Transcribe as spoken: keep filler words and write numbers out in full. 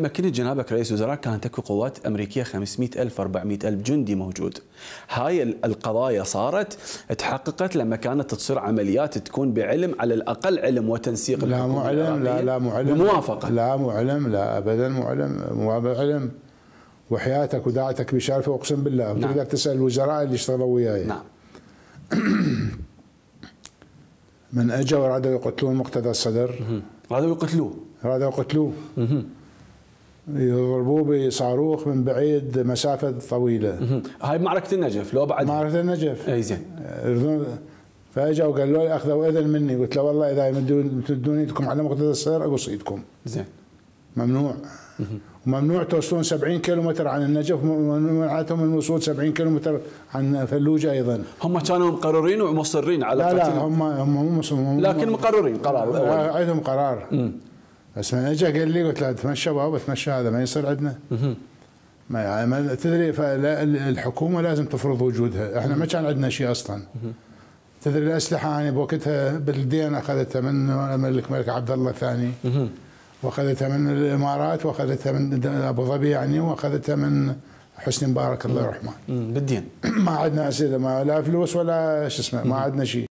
لما كنت جنابك رئيس وزراء كانت اكو قوات امريكيه خمسمئة ألف أربعمئة ألف جندي موجود. هاي القضايا صارت تحققت لما كانت تصير عمليات تكون بعلم، على الاقل علم وتنسيق. لا معلم، لا لا معلم، بموافقه، لا معلم، لا ابدا معلم، مو بعلم، وحياتك وذاتك بشرفه اقسم بالله. نعم. تقدر تسال الوزراء اللي اشتغلوا وياي. نعم. من اجوا وارادوا يقتلون مقتدى الصدر، رادوا يقتلوه، رادوا يقتلوه، يضربوه بصاروخ من بعيد مسافه طويله. هاي معركه النجف، لو بعد معركه النجف. اي زين. فاجوا وقالوا لي اخذوا اذن مني، قلت له والله اذا تمدون ايدكم على مقتدى الصدر اقص ايدكم. زين. ممنوع. وممنوع توصلون سبعين كيلومتر عن النجف، منعتهم من الوصول سبعين كيلومتر عن فلوجة أيضا. هم كانوا مقررين ومصرين على لا لا هم هم هم مصرين، لكن مقررين قرار عندهم قرار. مم. بس من اجى قال لي قلت له اتمشى بابا اتمشى، هذا ما يصير عندنا. ما يعني تدري الحكومة لازم تفرض وجودها، احنا ما كان عندنا شيء اصلا. مم. تدري الاسلحة انا يعني بوقتها بالدين اخذتها من الملك ملك عبد الله الثاني. مم. واخذتها من الامارات، واخذتها من ابو ظبي يعني، واخذتها من حسن مبارك الله يرحمه. بالدين ما عندنا اسئله، ما لا فلوس ولا شو اسمه، ما عندنا شيء.